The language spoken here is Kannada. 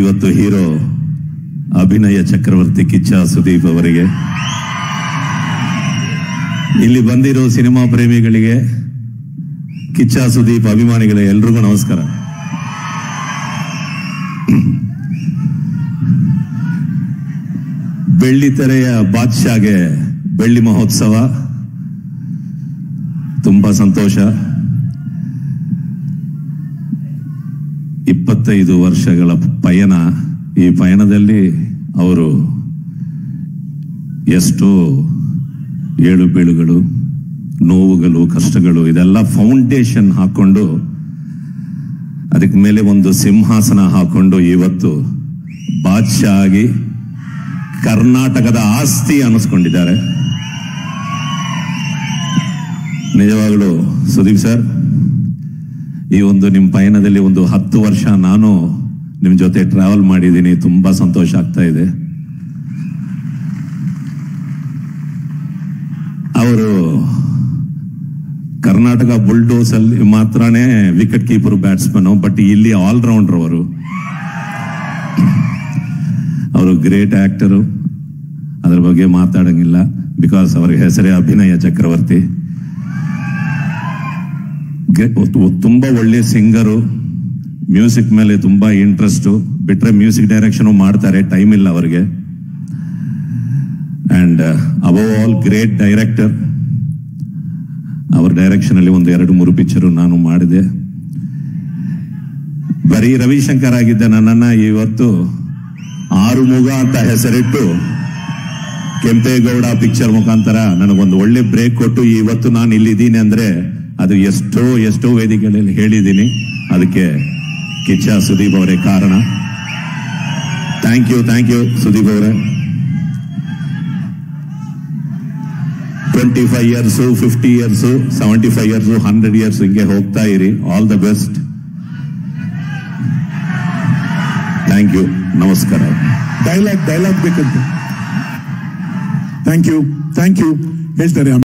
ಇವತ್ತು ಹೀರೋ ಅಭಿನಯ ಚಕ್ರವರ್ತಿ ಕಿಚ್ಚ ಸುದೀಪ್ ಅವರಿಗೆ ಇಲ್ಲಿ ಬಂದಿರೋ ಸಿನಿಮಾ ಪ್ರೇಮಿಗಳಿಗೆ ಕಿಚ್ಚ ಸುದೀಪ್ ಅಭಿಮಾನಿಗಳಿಗೆ ಎಲ್ಲರಿಗೂ ನಮಸ್ಕಾರ. ಬೆಳ್ಳಿತೆರೆಯ ಬಾದ್ಶಾಗೆ ಬೆಳ್ಳಿ ಮಹೋತ್ಸವ ತುಂಬಾ ಸಂತೋಷ. 25 ವರ್ಷಗಳ ಪಯಣ, ಈ ಪಯಣದಲ್ಲಿ ಅವರು ಎಷ್ಟು ಏಳು ಬೀಳುಗಳು, ನೋವುಗಳು, ಕಷ್ಟಗಳು ಇದೆಲ್ಲ ಫೌಂಡೇಶನ್ ಹಾಕೊಂಡು ಅದಕ್ಕೆ ಮೇಲೆ ಒಂದು ಸಿಂಹಾಸನ ಹಾಕೊಂಡು ಇವತ್ತು ಬಾದ್ಶಾ ಆಗಿ ಕರ್ನಾಟಕದ ಆಸ್ತಿ ಅನ್ನಿಸ್ಕೊಂಡಿದ್ದಾರೆ. ನಿಜವಾಗಲೂ ಸುದೀಪ್ ಸರ್, ಈ ಒಂದು ನಿಮ್ಮ ಪಯಣದಲ್ಲಿ ಒಂದು 10 ವರ್ಷ ನಾನು ನಿಮ್ಮ ಜೊತೆ ಟ್ರಾವೆಲ್ ಮಾಡಿದ್ದೀನಿ, ತುಂಬಾ ಸಂತೋಷ ಆಗ್ತಾ ಇದೆ. ಅವರು ಕರ್ನಾಟಕ ಬುಲ್ಡೋಸ್ ಅಲ್ಲಿ ಮಾತ್ರನೇ ವಿಕೆಟ್ ಕೀಪರ್ ಬ್ಯಾಟ್ಸ್ಮನ್, ಬಟ್ ಇಲ್ಲಿ ಆಲ್ರೌಂಡರ್ ಅವರು. ಅವರು ಗ್ರೇಟ್ ಆಕ್ಟರು, ಅದರ ಬಗ್ಗೆ ಮಾತಾಡಂಗಿಲ್ಲ, ಬಿಕಾಸ್ ಅವರ ಹೆಸರೇ ಅಭಿನಯ ಚಕ್ರವರ್ತಿ. ತುಂಬಾ ಒಳ್ಳೆ ಸಿಂಗರು, ಮ್ಯೂಸಿಕ್ ಮೇಲೆ ತುಂಬಾ ಇಂಟ್ರೆಸ್ಟ್, ಬಿಟ್ರೆ ಮ್ಯೂಸಿಕ್ ಡೈರೆಕ್ಷನ್ ಮಾಡ್ತಾರೆ, ಟೈಮ್ ಇಲ್ಲ ಅವರಿಗೆ. And above all great director. ಅವ್ರ ಡೈರೆಕ್ಷನ್ ಅಲ್ಲಿ ಒಂದು 2-3 ಪಿಕ್ಚರ್ ನಾನು ಮಾಡಿದೆ. ಬರೀ ರವಿಶಂಕರ್ ಆಗಿದ್ದ ನನ್ನನ್ನ ಇವತ್ತು ಆರುಮುಗ ಅಂತ ಹೆಸರಿಟ್ಟು ಕೆಂಪೇಗೌಡ ಪಿಕ್ಚರ್ ಮುಖಾಂತರ ನನಗೊಂದು ಒಳ್ಳೆ ಬ್ರೇಕ್ ಕೊಟ್ಟು ಇವತ್ತು ನಾನು ಇಲ್ಲಿದ್ದೀನಿ ಅಂದ್ರೆ ಅದು ಎಷ್ಟೋ ವೇದಿಕೆಗಳಲ್ಲಿ ಹೇಳಿದ್ದೀನಿ. ಅದಕ್ಕೆ ಕಿಚ್ಚ ಸುದೀಪ್ ಅವರೇ ಕಾರಣ. ಥ್ಯಾಂಕ್ ಯು ಸುದೀಪ್ ಅವರೇ. 25 ಇಯರ್ಸು, 50 ಇಯರ್ಸು, 75 ಇಯರ್ಸು, 100 ಇಯರ್ಸ್ ಹಿಂಗೆ ಹೋಗ್ತಾ ಇರಿ. All the best. Thank you. ನಮಸ್ಕಾರ. ಡೈಲಾಗ್ ಬೇಕಂತ. ಥ್ಯಾಂಕ್ ಯು ಹೇಳ್ತಾರೆ.